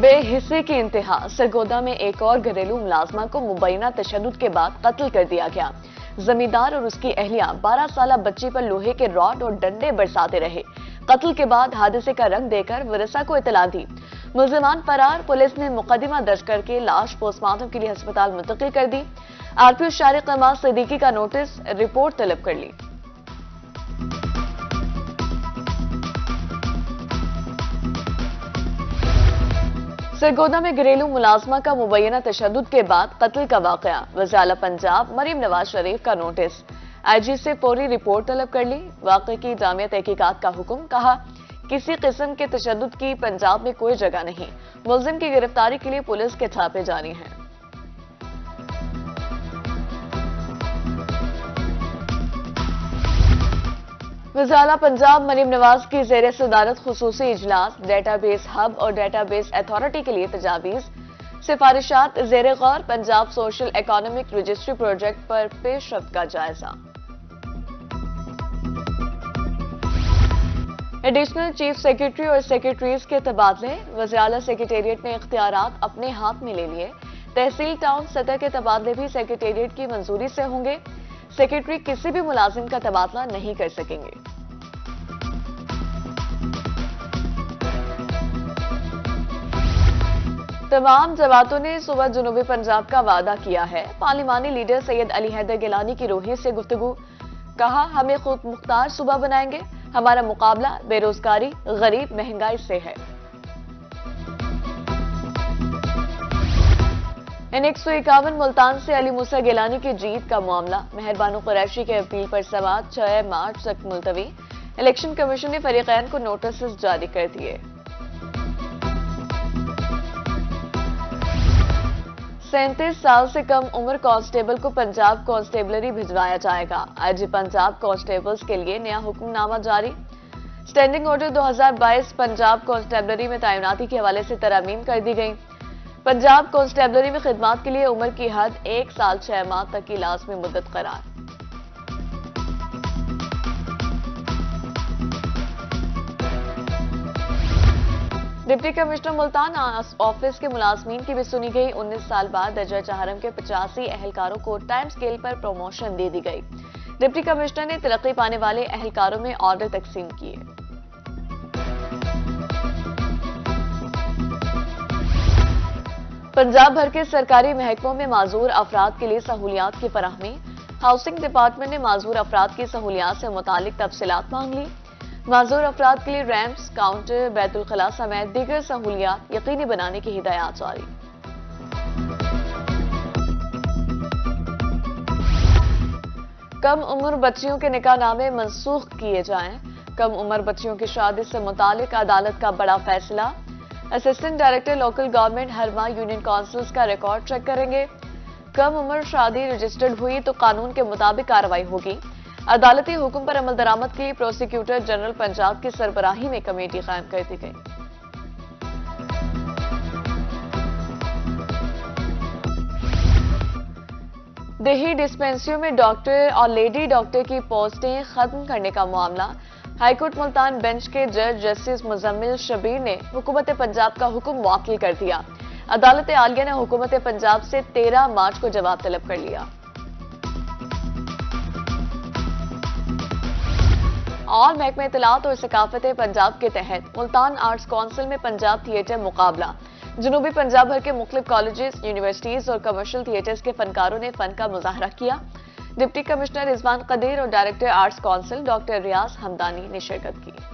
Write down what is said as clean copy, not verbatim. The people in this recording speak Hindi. बेहिसी की इंतहा। सरगोदा में एक और घरेलू मुलाजमा को मुबैना तशद्दुद के बाद कत्ल कर दिया गया। जमींदार और उसकी अहलिया 12 साला बच्ची पर लोहे के रॉड और डंडे बरसाते रहे। कत्ल के बाद हादसे का रंग देकर वरसा को इतला दी। मुलजमान फरार, पुलिस ने मुकदमा दर्ज करके लाश पोस्टमार्टम के लिए अस्पताल मुंतकिल कर दी। आरपीओ शारिक अमाज सिद्दीकी का नोटिस, रिपोर्ट तलब कर ली। सरगोदा में घरेलू मुलाजमा का मुबैना तशद्दुद के बाद कत्ल का वाकया। वज़ीर आला पंजाब मरीम नवाज शरीफ का नोटिस, IG से पूरी रिपोर्ट तलब कर ली। वाकये की जामिया तहकीकात का हुक्म, कहा किसी किस्म के तशद्दुद की पंजाब में कोई जगह नहीं। मुलजिम की गिरफ्तारी के लिए पुलिस के छापे जारी हैं। वज़ीर आला पंजाब मरीम नवाज की ज़ेरे सदारत खुसूसी इजलास, डेटाबेस हब और डेटाबेस अथॉरिटी के लिए तजावीज़, सिफारिशात ज़ेरे गौर। Punjab social economic registry project पर पेशरफ्त का जायजा। एडिशनल चीफ सेक्रेटरी और सेक्रेटरीज के तबादले। वज़ीर आला सेक्रेटेरिएट ने इख्तियारात अपने हाथ में ले लिए। तहसील टाउन सतह के तबादले भी सेक्रेटेरिएट की मंजूरी से होंगे। सेक्रेटरी किसी भी मुलाजिम का तबादला नहीं कर सकेंगे। तमाम जमातों ने सुबह जुनूबी पंजाब का वादा किया है। पार्लिमानी लीडर सैयद अली हैदर गिलानी की रूहियत से गुफ्तगू, कहा हमें खुद मुख्तार सूबा बनाएंगे। हमारा मुकाबला बेरोजगारी, गरीब, महंगाई से है। N-151 मुल्तान से अली मूसा गिलानी की जीत का मामला। मेहरबान कुरैशी के अपील पर समाअत 6 मार्च तक मुलतवी। इलेक्शन कमीशन ने फरीकैन को नोटिस जारी कर दिए। सैंतीस साल से कम उम्र कांस्टेबल को पंजाब कांस्टेबलरी भिजवाया जाएगा। IG पंजाब कांस्टेबल्स के लिए नया हुक्मनामा जारी। स्टैंडिंग ऑर्डर 2022 पंजाब कांस्टेबलरी में तैनाती के हवाले से तरामीम कर दी गई। पंजाब कांस्टेबलरी में खिदमत के लिए उम्र की हद 1 साल 6 माह तक की लाज़मी मुद्दत करार। डिप्टी कमिश्नर मुल्तान ऑफिस के मुलाजमीन की भी सुनी गई। 19 साल बाद दर्जा चहरम के 85 अहलकारों को टाइम स्केल पर प्रमोशन दे दी गई। डिप्टी कमिश्नर ने तरक्की पाने वाले अहलकारों में ऑर्डर तकसीम किए। पंजाब भर के सरकारी महकमों में माजूर अफराद के लिए सहूलियात की फराहमी। हाउसिंग डिपार्टमेंट ने माजूर अफराद की सहूलियात से मुतालिक तफसीलात मांग ली। माजूर अफराद के लिए रैंप्स, काउंटर, बैतुलखला समेत दीगर सहूलियात यकीनी बनाने की हिदायत जारी। कम उम्र बच्चियों के निकाहनामे मनसूख किए जाएं। कम उम्र बच्चियों की शादी से मुतालिक अदालत का बड़ा फैसला। असिस्टेंट डायरेक्टर लोकल गवर्नमेंट हरमा यूनियन काउंसिल्स का रिकॉर्ड चेक करेंगे। कम उम्र शादी रजिस्टर्ड हुई तो कानून के मुताबिक कार्रवाई होगी। अदालती हुक्म पर अमल दरामद के लिए प्रोसिक्यूटर जनरल पंजाब की सरबराही में कमेटी कायम कर दी गई। देही डिस्पेंसरियों में डॉक्टर और लेडी डॉक्टर की पोस्टें खत्म करने का मामला। हाईकोर्ट मुल्तान बेंच के जज जस्टिस मुजम्मिल शबीर ने हुकूमत पंजाब का हुक्म वाकिल कर दिया। अदालत आलिया ने हुकूमत पंजाब से 13 मार्च को जवाब तलब कर लिया। और महकमा इत्तलात और सकाफत पंजाब के तहत मुल्तान आर्ट्स काउंसिल में पंजाब थिएटर मुकाबला। जनूबी पंजाब भर के मुख्तलिफ कॉलेजेस, यूनिवर्सिटीज और कमर्शियल थिएटर्स के फनकारों ने फन का मुजाहरा किया। डिप्टी कमिश्नर रिजवान कदीर और director arts council doctor Riaz Hamdani ने शिरकत की।